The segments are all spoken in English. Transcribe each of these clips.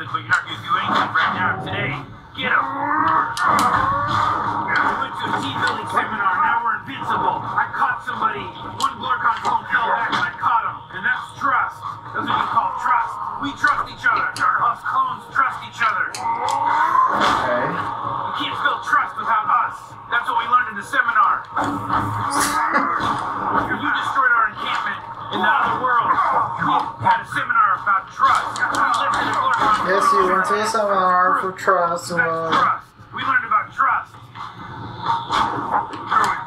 something, but you're not going to do anything right now today. Get up! We went to a team-building seminar, now we're invincible. I caught somebody. One Glorcon clone fell back and I caught him. And that's trust. That's what you call trust. We trust each other. Us clones trust each other. Okay. You can't spell trust without us. That's what we learned in the seminar. You destroyed our encampment in the other world. We had a seminar about trust. Yes, you went to a seminar for trust. That's trust. We learned about trust.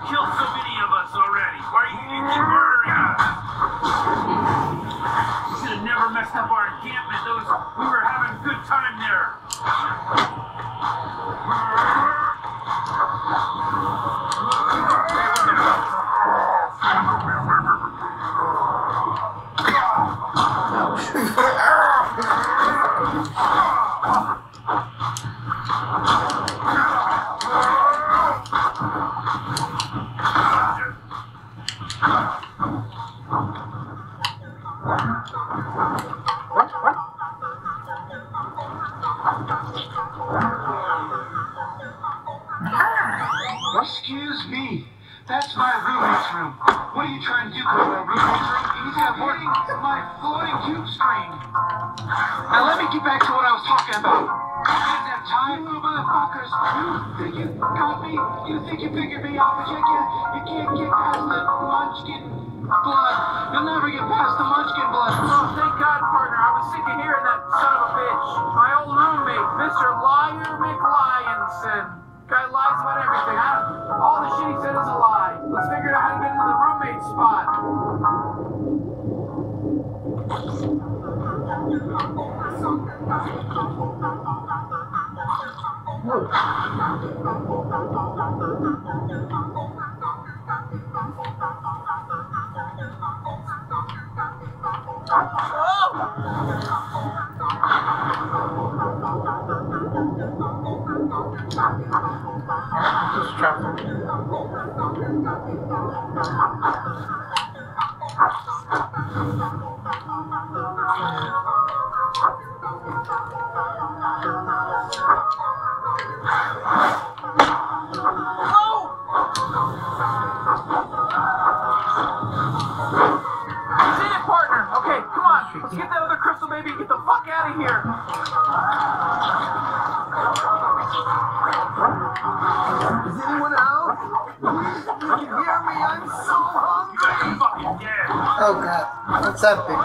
Killed so many of us already. Why are you keep murdering us? You should have never messed up our encampment. We were having a good time there. Excuse me, that's my roommate's room. What are you trying to do, call my roommate's room? He's avoiding my floating cube screen. Now let me get back to what I was talking about. You didn't have time, you motherfuckers. You think you got me? You think you figured me out, but you can't get past the munchkin blood. You'll never get past the munchkin blood. Oh, thank God, partner. I was sick of hearing that son of a bitch. My old roommate, Mr. Liar McLionson. Guy lies about everything. All the shit he said is a lie. Let's figure out how to get into the roommate spot. Oh god, what's up, big? Oh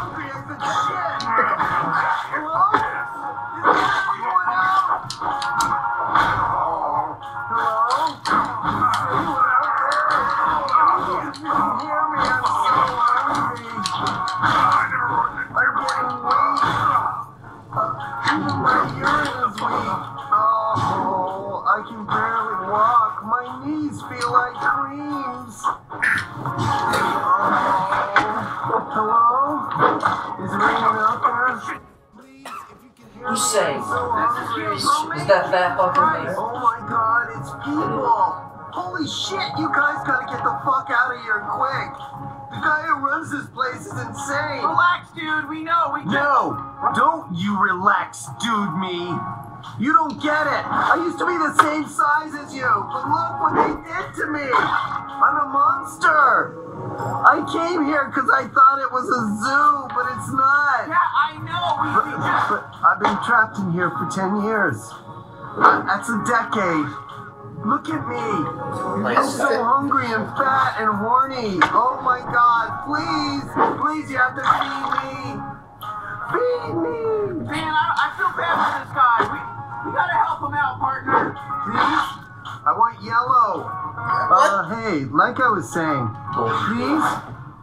my god, it's people! Holy shit, you guys gotta get the fuck out of here quick! The guy who runs this place is insane! Relax, dude, we know, we can't— No! Don't you relax, dude me! You don't get it! I used to be the same size as you, but look what they did to me! I'm a monster! I came here because I thought it was a zoo, but it's not! Yeah, I know! But I've been trapped in here for 10 years. That's a decade. Look at me. I'm so hungry and fat and horny. Oh my god, please. Please, you have to feed me. Feed me. Man, I feel bad for this guy. We gotta help him out, partner. Please? I want yellow. Hey, like I was saying, please?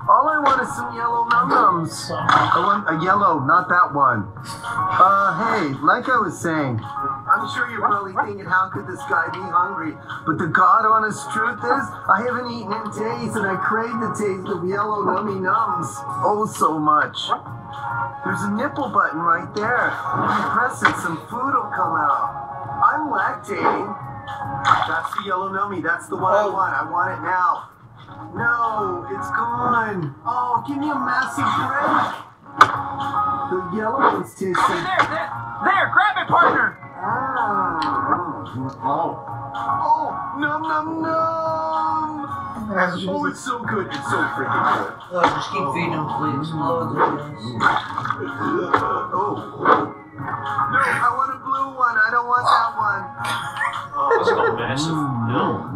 All I want is some yellow num-nums. I want a yellow, not that one. Hey, like I was saying, I'm sure you're probably thinking, how could this guy be hungry? But the god honest truth is, I haven't eaten in days, and I crave the taste of yellow nummy nums. Oh, so much. There's a nipple button right there. If you press it, some food will come out. I'm lactating. That's the yellow nummy. That's the one I want. I want it now. No, it's gone. Oh, give me a massive break. The yellow is too soon. There, grab it, partner. Oh, num. Oh, it's so good. It's so freaking good. Oh, just keep feeding him, please. No, I want a blue one. I don't want that one. Oh, it's so massive. No.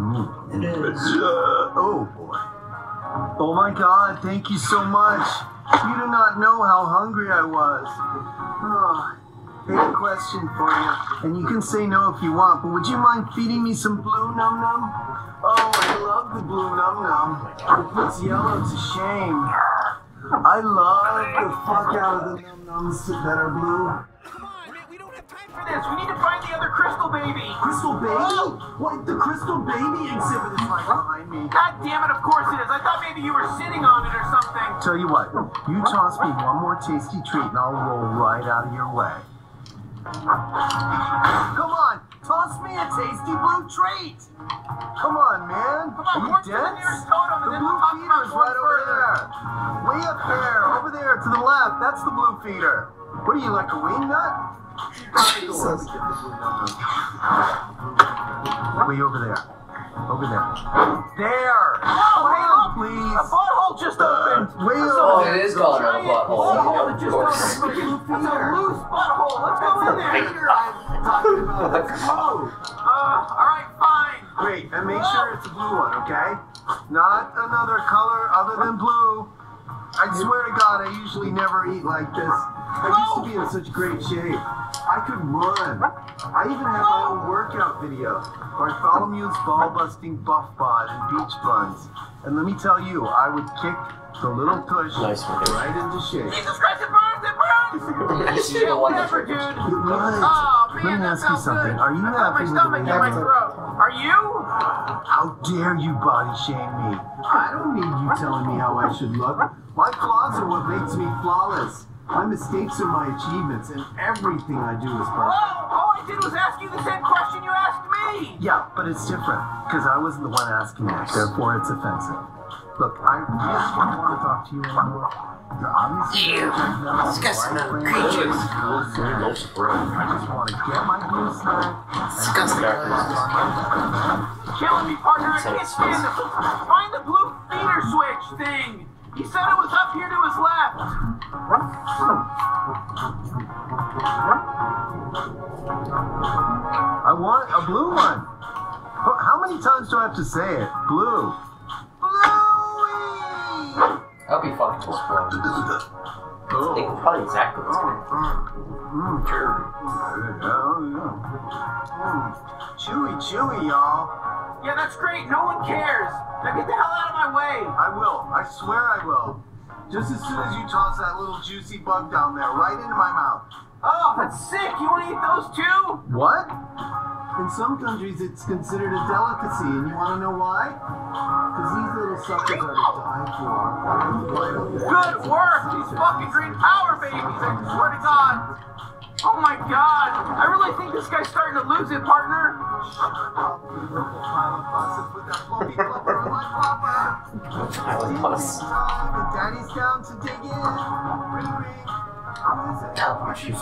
It is. Oh, boy. Oh, my God. Thank you so much. You do not know how hungry I was. Oh, I have a question for you. And you can say no if you want, but would you mind feeding me some blue num-num? Oh, I love the blue num-num. It puts yellow to shame. I love the fuck out of the num-nums that are blue. Come on, we don't have time for this. We need to find the other crystal baby. Crystal baby? Oh. What? The crystal baby exhibit is like behind me. God damn it, of course it is. I thought maybe you were sitting on it or something. Tell you what, you toss me one more tasty treat and I'll roll right out of your way. Come on, toss me a tasty blue treat. Come on, man. Come on, are you dead? The blue feeder is right over there. Way up there, over there to the left. That's the blue feeder. What are you, like a wing nut? Jesus. Way over there. Over there. There. Oh, hey, look, please. A butthole just opened. Way over there. It is called a butthole. That just opened. It's a loose butthole. Let's go in there. I'm talking about this. All right, fine. Wait, and make sure it's a blue one, okay? Not another color other than blue. I swear to God, I usually never eat like this. I used to be in such great shape. I could run. I even had my own workout video. Bartholomew's ball-busting buff bod and beach buns. And let me tell you, I would kick the little push right into shape. Jesus Christ, it burns, it burns! Shit, whatever, dude. Oh, man, that sounds good. Let me ask you something. Are you happy with the way I look? Are you? How dare you body shame me? I don't need you telling me how I should look. My flaws are what makes me flawless. My mistakes are my achievements, and everything I do is perfect. Whoa! All I did was ask you the same question you asked me! Yeah, but it's different, because I wasn't the one asking it, therefore it's offensive. Look, I really don't want to talk to you anymore. You're obviously disgusting creatures. I just want to get my blue snack. Disgusting. Killing me, partner. I can't stand this. Find the blue feeder switch thing. He said it was up here to his left. I want a blue one. How many times do I have to say it? Blue. Bluey! That'll be fun to explore. They can probably exactly what's going on. Chewy, chewy, y'all. Yeah, that's great. No one cares. Now get the hell out of my way. I will. I swear I will. Just as soon as you toss that little juicy bug down there right into my mouth. Oh, that's sick. You want to eat those too? What? In some countries, it's considered a delicacy, and you want to know why? Because these little suckers are to die for. Good work! These fucking green power babies, I swear to God! Oh my God! I really think this guy's starting to lose it, partner! Daddy's down to dig in! Ring, ring! You dummy, answer the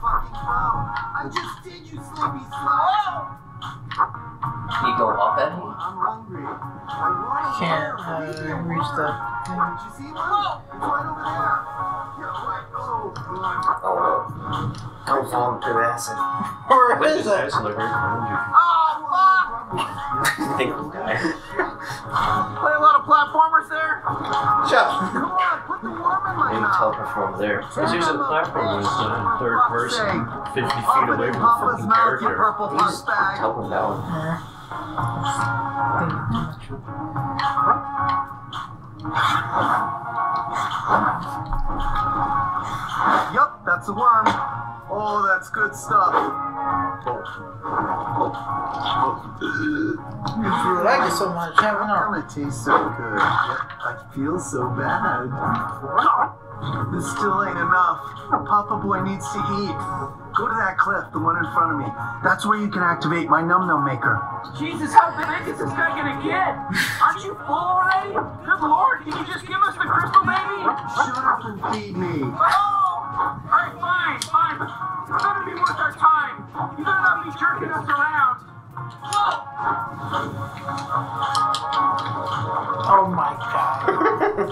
fucking phone! I just did, you sleepy slow! Can you go up at me? I'm hungry. I can't reach that thing. Did you see him? Oh! It's right over there. Don't fall into acid. Where is it? Oh, fuck! I think I'm dying. Play a lot of platformers there? Shut up. Come on, put the worm in my mouth. You can teleperform there. Because there's a platform that's in third person, 50 feet away from the fucking character. You just tell them that one. Yup, that's a worm. Oh, that's good stuff. I like it so much. It tastes so good. I feel so bad. This still ain't enough. Papa Boy needs to eat. Go to that cliff, the one in front of me. That's where you can activate my num-num maker. Jesus, how big is this guy gonna get? Aren't you full already? Good Lord, can you just give us the crystal, baby? Shut up and feed me. Oh!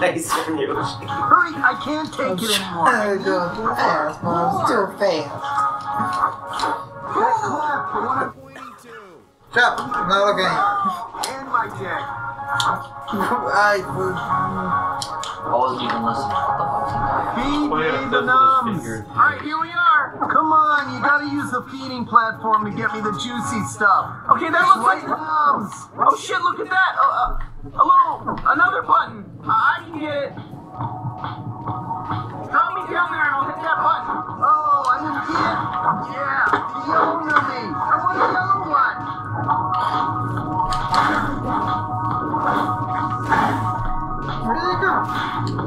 nicer than you. Hurry, I can't take it anymore. I go too fast, Mom. Too fast. Stop. Not okay. And my day. Always you can listen to what the fuck. Feed me the numbs. All right, here we are. Come on, you gotta use the feeding platform to get me the juicy stuff. Okay, that looks like thumbs. Oh shit, look at that. Another button. I can get it. Drop me down there and I'll hit that button. Oh, I didn't see it. Yeah, the yellow me. I want the yellow one. Where did it go?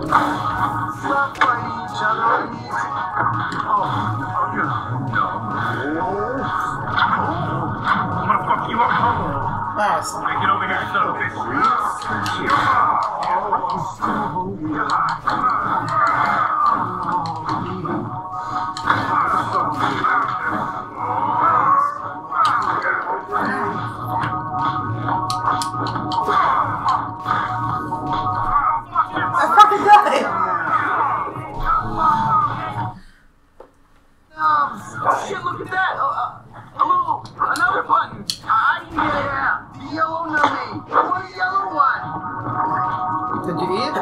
Stop fighting each other. I need to... I get over here and shut up, bitch. I fucking got it! Oh shit, look at that! Another button! I can get it out! Yellow nummy! I want a yellow one! Did you eat it?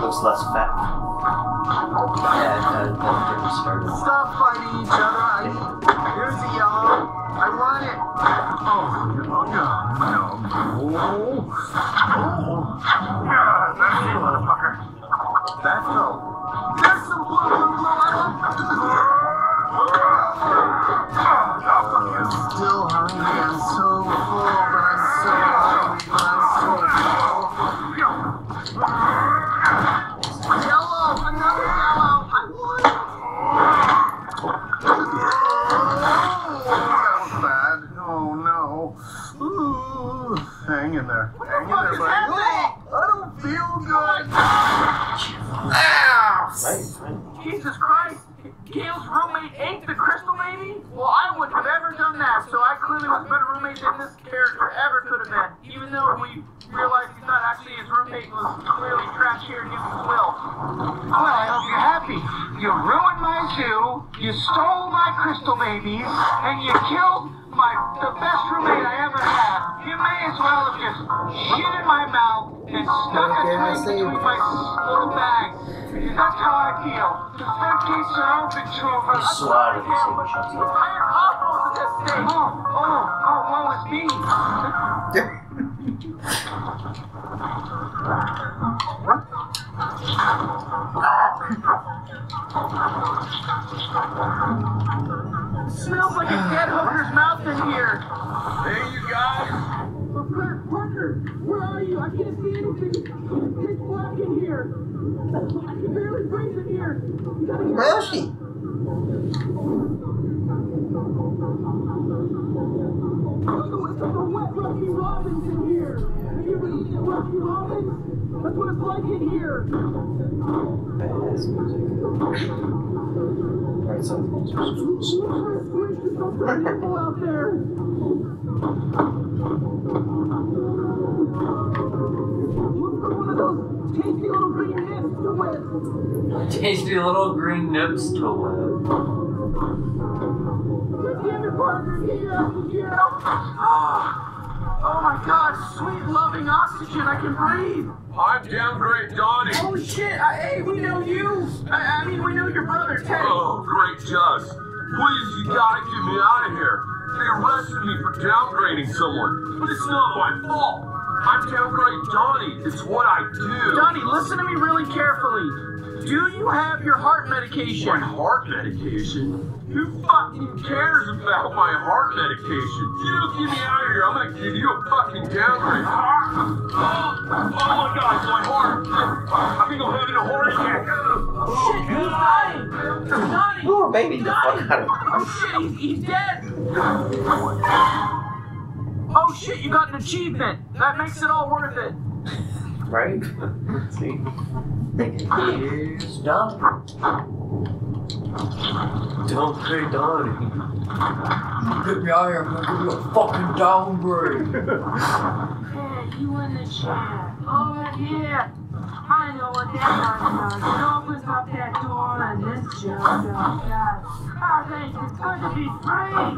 Looks less fat. Yeah, that didn't start. Stop fighting each other. Here's the yellow. I want it. That's it, motherfucker. That's no. There's some blue. I love it. I'm still hungry. I'm so. You stole my crystal babies, and you killed the best roommate I ever had. You may as well have just shit in my mouth and stuck a twig between my little bags. That's how I feel. The floodgates are open to a entire cosmos at this stage. Woe is me. Smells like a dead hooker's mouth in here. Hey, you guys. Parker, where are you? I can't see anything. It's black in here. I can barely breathe in here. Where is she? It's like a wet Rocky Robbins in here. Have you ever eaten at Rocky Robbins? That's what it's like in here. Badass music. People out there. Look for one of those tasty little green nips to wet. Tasty little green nips to wet. Get the other partner here. Oh my God, sweet loving oxygen, I can breathe. I'm downgrade Donnie. Oh shit, hey, we know you. I mean, we know your brother, Ted. Oh, great judge. Please, you gotta get me out of here. They arrested me for downgrading someone, but it's not my fault. I'm downgrade Donnie, it's what I do. Donnie, listen to me really carefully. Do you have your heart medication? My heart medication? Who fucking cares about my heart medication? You don't get me out of here, I'm gonna give you a fucking downgrade. Oh my God, my heart! I think I'm having a heart attack. Shit, he's dying! Donnie! Oh, baby, the fuck out of here. Oh shit, he's dead! Oh shit, you got an achievement! That makes it all worth it. Right? Let's see. Here's Donnie. Don't pay Donnie. Get me out of here, I'm gonna give you a fucking downgrade. Hey, you in the chat. Oh, yeah. I know what that does. It opens up that door and this just got out. I think it's good to be free.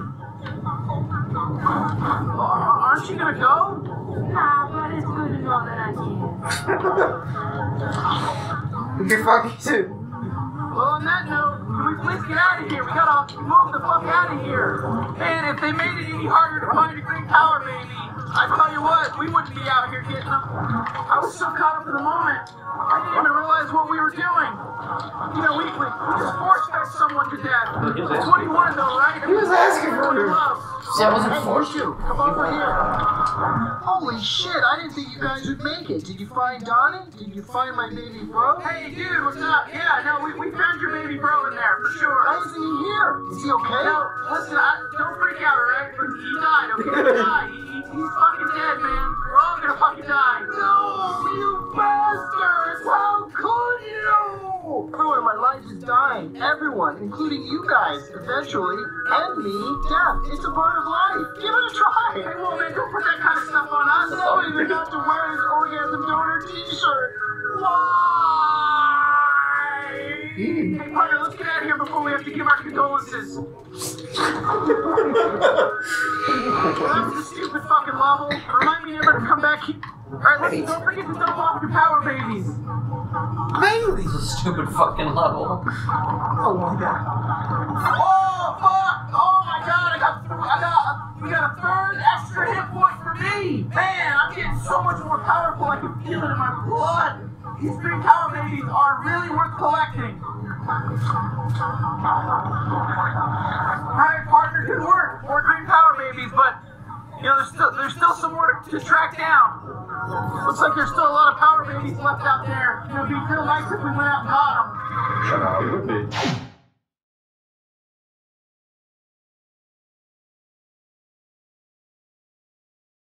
Aren't you gonna go? Nah, but it's good to know that I can. You're fucking too. Well, on that note, let's get out of here. We gotta move the fuck out of here. Man, if they made it any harder to find a green power, baby, I tell you what, we wouldn't be out here getting them. I was so caught up in the moment, I didn't even realize what we were doing. You know, we just force-fed someone to death. That's what he wanted though, right? He was asking for your love. So I wasn't forced you. Come over here. Holy shit, I didn't think you guys would make it. Did you find Donnie? Did you find my baby bro? Hey, dude, what's up? Yeah, no, we found your baby bro in there, for sure. Why isn't he here? Is he okay? No, listen, don't freak out, all right? He died, okay? He died. He's fucking dead, man. We're all gonna fucking die. No, you bastards! How could you? Ruin my life is dying. Everyone, including you guys, eventually, and me, death. It's a part of life. Give it a try. Hey, well, man, don't put that kind of stuff on us. I don't even have to wear an orgasm donor t-shirt. Why? Hey, partner, let's get out of here before we have to give our condolences. That's the stupid fucking level. Remind me never to come back here. Alright, listen, don't forget to double off your power babies. Babies, a stupid fucking level. Oh my god. Oh fuck! Oh my god, we got a third extra hit point for me! Man, I'm getting so much more powerful, I can feel it in my blood! These green power babies are really worth collecting. Alright, partner, good work. More green power babies, but you know there's still some more to track down. Looks like there's still a lot of power babies left out there. It would be real nice if we went out and got them. Shut up, it would be.